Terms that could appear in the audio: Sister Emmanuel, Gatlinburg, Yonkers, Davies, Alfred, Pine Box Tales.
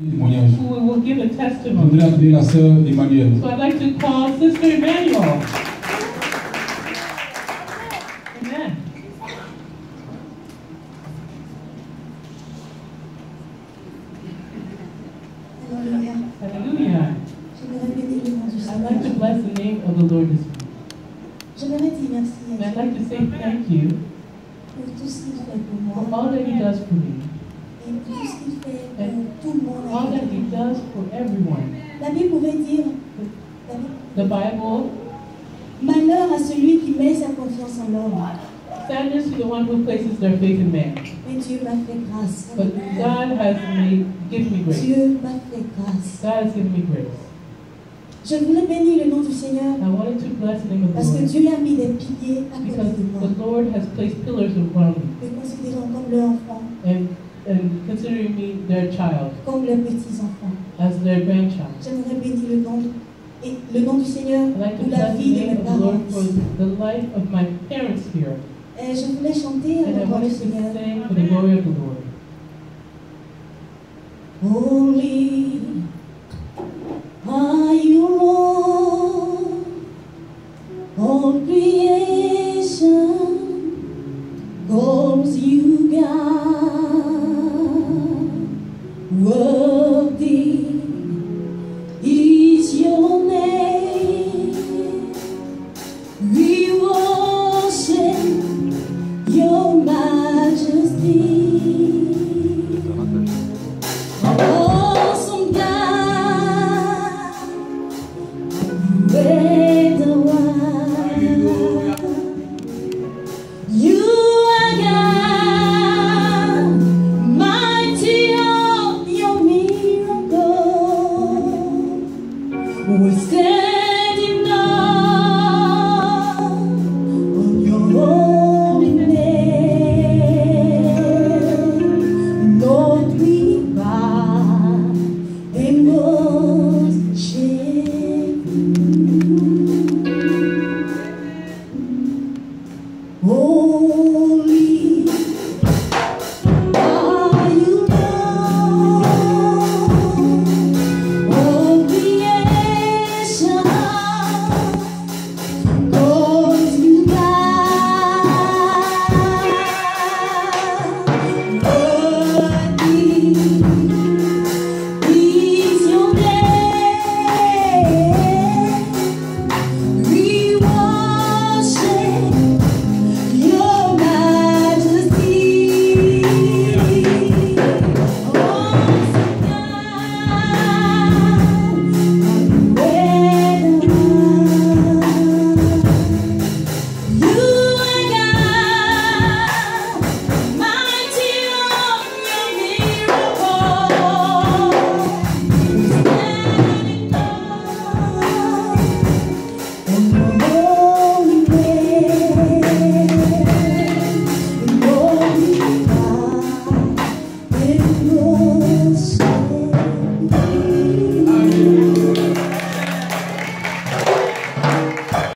who will give a testimony. So I'd like to call Sister Emmanuel. Amen. Hallelujah. Hallelujah. I'd like to bless the name of the Lord this morning. And I'd like to say thank you for all that He does for me. And all that He does for everyone. The Bible. Malheur à celui qui met sa confiance en l'homme. Sadness to the one who places their faith in man. But God has given me grace. God has given me grace. Je voulais bénir le nom du Seigneur parce que Dieu a mis des piliers à côté de moi. The Lord has placed pillars around me. Me considérant comme leur enfant. And considering me their child. Comme leurs petits enfants. As their grandchild. J'aimerais bénir le nom du Seigneur pour la vie de mes parents. The life of my parents here. Et je voulais chanter à la gloire du Seigneur. For the glory of the Lord. Holy. Are you Lord, all creation calls you God.